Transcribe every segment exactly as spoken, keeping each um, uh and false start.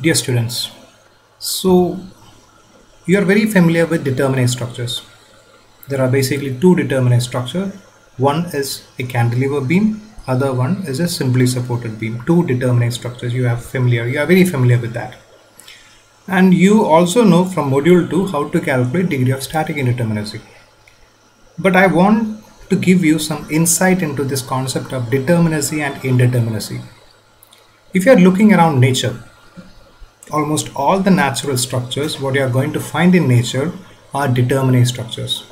Dear students, so you are very familiar with determinate structures. There are basically two determinate structures. One is a cantilever beam, other one is a simply supported beam. Two determinate structures you have familiar, you are very familiar with that. And you also know from module two how to calculate degree of static indeterminacy. But I want to give you some insight into this concept of determinacy and indeterminacy. If you are looking around nature, almost all the natural structures what you are going to find in nature are determinate structures.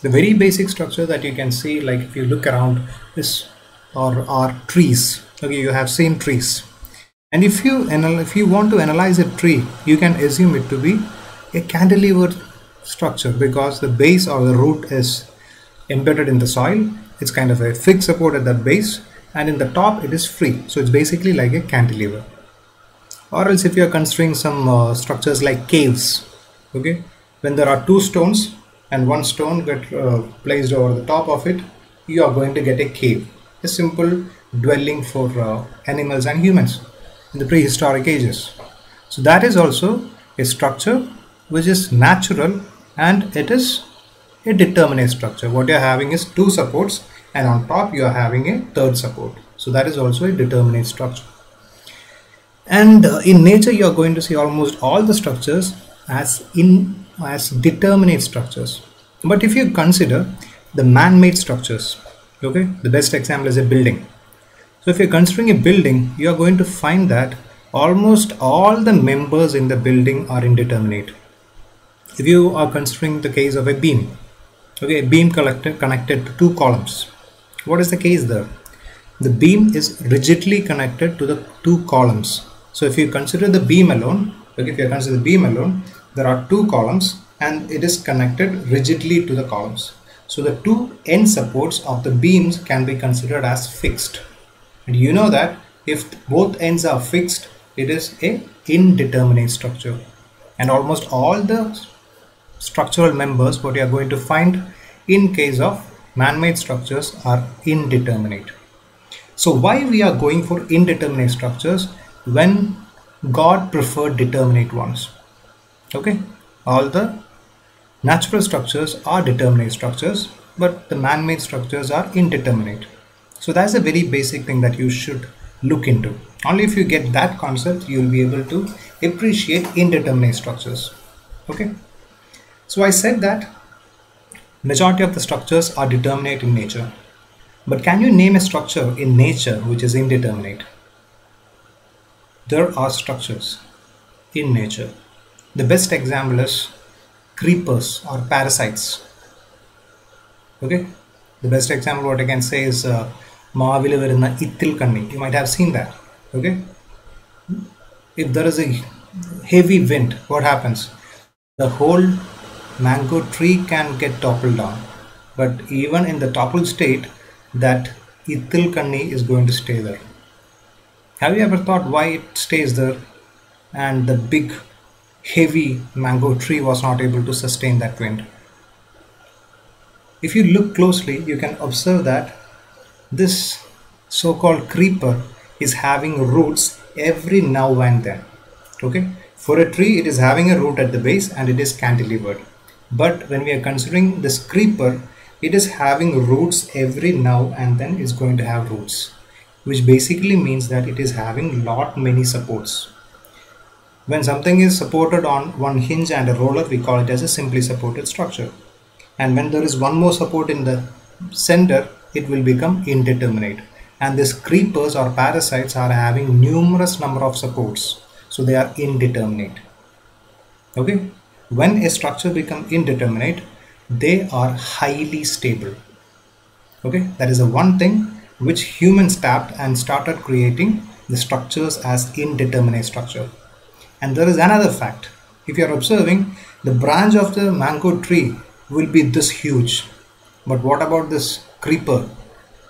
The very basic structure that you can see, like if you look around, is or are trees. Okay, you have seen trees, and if you if you want to analyze a tree, you can assume it to be a cantilever structure because the base or the root is embedded in the soil. It's kind of a fixed support at that base, and in the top it is free. So it's basically like a cantilever. Or else, if you are considering some uh, structures like caves, okay, when there are two stones and one stone get uh, placed over the top of it, you are going to get a cave, a simple dwelling for uh, animals and humans in the prehistoric ages. So that is also a structure which is natural, and it is a determinate structure. What you are having is two supports, and on top you are having a third support. So that is also a determinate structure. And uh, in nature you are going to see almost all the structures as in as determinate structures. But if you consider the man-made structures, okay, the best example is a building. So if you're considering a building, you are going to find that almost all the members in the building are indeterminate. If you are considering the case of a beam, okay, a beam connected connected to two columns, what is the case there? The beam is rigidly connected to the two columns. So if you consider the beam alone, okay, if you consider the beam alone, there are two columns and it is connected rigidly to the columns. So the two end supports of the beams can be considered as fixed. And you know that if both ends are fixed, it is an indeterminate structure. And almost all the structural members what you are going to find in case of man-made structures are indeterminate. So why we are going for indeterminate structures when God preferred determinate ones? Okay, all the natural structures are determinate structures, but the man-made structures are indeterminate. So that's a very basic thing that you should look into. Only if you get that concept, you will be able to appreciate indeterminate structures. Okay, so I said that majority of the structures are determinate in nature, but can you name a structure in nature which is indeterminate? There are structures in nature. The best example is creepers or parasites. Okay, the best example what I can say is Maavil varuna ithil kanni. You might have seen that. Okay, if there is a heavy wind, what happens? The whole mango tree can get toppled down, but even in the toppled state, that ithil kanni is going to stay there. Have you ever thought why it stays there? And the big heavy mango tree was not able to sustain that wind. If you look closely, you can observe that this so-called creeper is having roots every now and then. Okay, for a tree it is having a root at the base and it is cantilevered, but when we are considering this creeper, it is having roots every now and then. Is going to have roots, which basically means that it is having lot many supports. When something is supported on one hinge and a roller, we call it as a simply supported structure. And when there is one more support in the center, it will become indeterminate. And these creepers or parasites are having numerous number of supports, so they are indeterminate. Okay, when a structure becomes indeterminate, they are highly stable. Okay, that is the one thing which humans tapped and started creating the structures as indeterminate structure. And there is another fact. If you are observing, the branch of the mango tree will be this huge. But what about this creeper?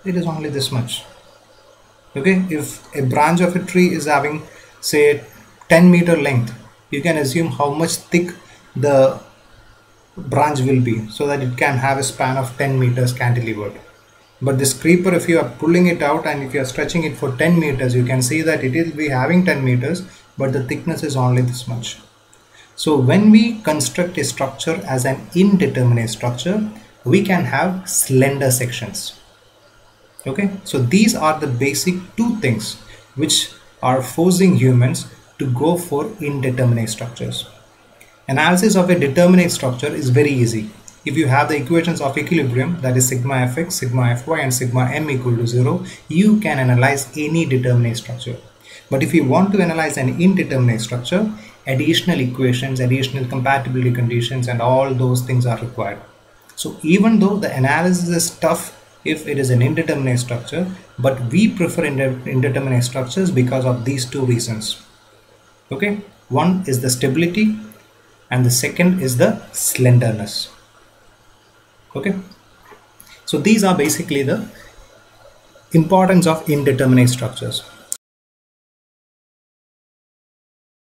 It is only this much. Okay, if a branch of a tree is having, say, ten meter length, you can assume how much thick the branch will be so that it can have a span of ten meters cantilevered. But this creeper, if you are pulling it out and if you are stretching it for ten meters, you can see that it will be having ten meters, but the thickness is only this much. So when we construct a structure as an indeterminate structure, we can have slender sections. Okay, so these are the basic two things which are forcing humans to go for indeterminate structures. Analysis of a determinate structure is very easy. If you have the equations of equilibrium, that is sigma fx, sigma fy and sigma m equal to zero, you can analyze any determinate structure. But if you want to analyze an indeterminate structure, additional equations, additional compatibility conditions and all those things are required. So even though the analysis is tough if it is an indeterminate structure, but we prefer indeterminate structures because of these two reasons. Okay, one is the stability and the second is the slenderness. Okay, so these are basically the importance of indeterminate structures.